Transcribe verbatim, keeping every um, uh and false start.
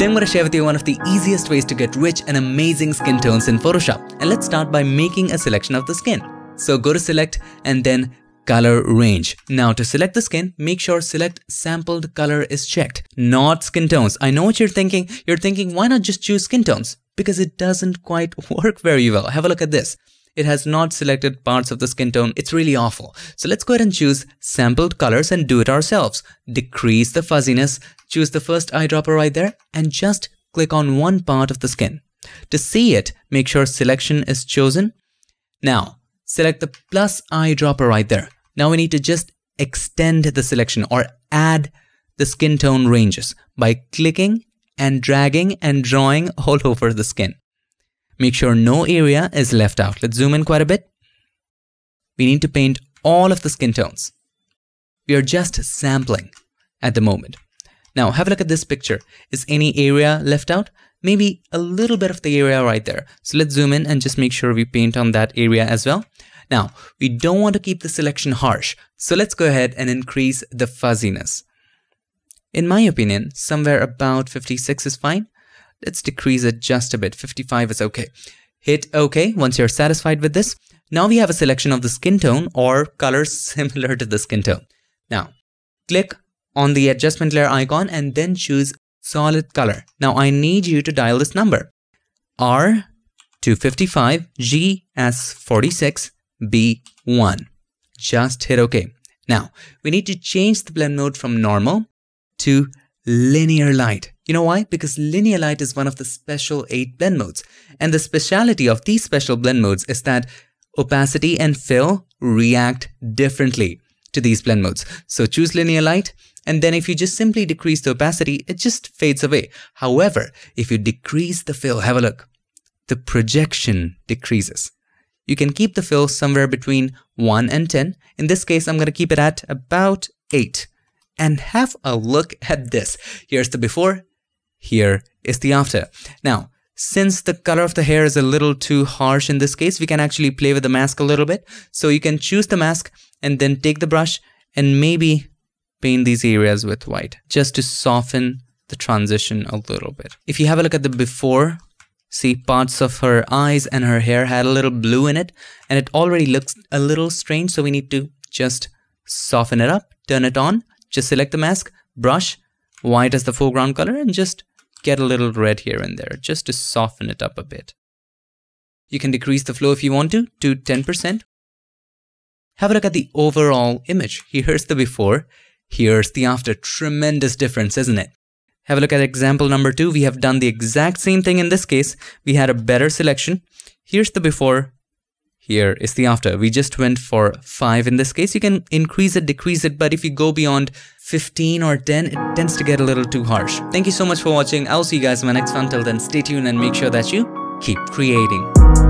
Today I'm going to share with you one of the easiest ways to get rich and amazing skin tones in Photoshop. And let's start by making a selection of the skin. So go to select and then color range. Now to select the skin, make sure select sampled color is checked, not skin tones. I know what you're thinking. You're thinking, why not just choose skin tones? Because it doesn't quite work very well. Have a look at this. It has not selected parts of the skin tone. It's really awful. So let's go ahead and choose sampled colors and do it ourselves. Decrease the fuzziness, choose the first eyedropper right there and just click on one part of the skin. To see it, make sure selection is chosen. Now, select the plus eyedropper right there. Now we need to just extend the selection or add the skin tone ranges by clicking and dragging and drawing all over the skin. Make sure no area is left out. Let's zoom in quite a bit. We need to paint all of the skin tones. We are just sampling at the moment. Now have a look at this picture. Is any area left out? Maybe a little bit of the area right there. So let's zoom in and just make sure we paint on that area as well. Now we don't want to keep the selection harsh. So let's go ahead and increase the fuzziness. In my opinion, somewhere about fifty-six is fine. Let's decrease it just a bit. fifty-five is okay. Hit okay once you're satisfied with this. Now we have a selection of the skin tone or colors similar to the skin tone. Now click on the adjustment layer icon and then choose solid color. Now I need you to dial this number. R to fifty-five, G as forty-six, B one. Just hit okay. Now we need to change the blend mode from normal to linear light. You know why? Because linear light is one of the special eight blend modes. And the speciality of these special blend modes is that opacity and fill react differently to these blend modes. So choose linear light. And then if you just simply decrease the opacity, it just fades away. However, if you decrease the fill, have a look. The projection decreases. You can keep the fill somewhere between one and ten. In this case, I'm going to keep it at about eight. And have a look at this. Here's the before, here is the after. Now, since the color of the hair is a little too harsh in this case, we can actually play with the mask a little bit. So you can choose the mask and then take the brush and maybe paint these areas with white just to soften the transition a little bit. If you have a look at the before, see parts of her eyes and her hair had a little blue in it and it already looks a little strange. So we need to just soften it up, turn it on. Just select the mask, brush, white as the foreground color and just get a little red here and there just to soften it up a bit. You can decrease the flow if you want to, to ten percent. Have a look at the overall image. Here's the before, here's the after. Tremendous difference, isn't it? Have a look at example number two. We have done the exact same thing in this case. We had a better selection. Here's the before. Here is the after. We just went for five in this case. You can increase it, decrease it, but if you go beyond fifteen or ten, it tends to get a little too harsh. Thank you so much for watching. I'll see you guys in my next one. Till then, stay tuned and make sure that you keep creating.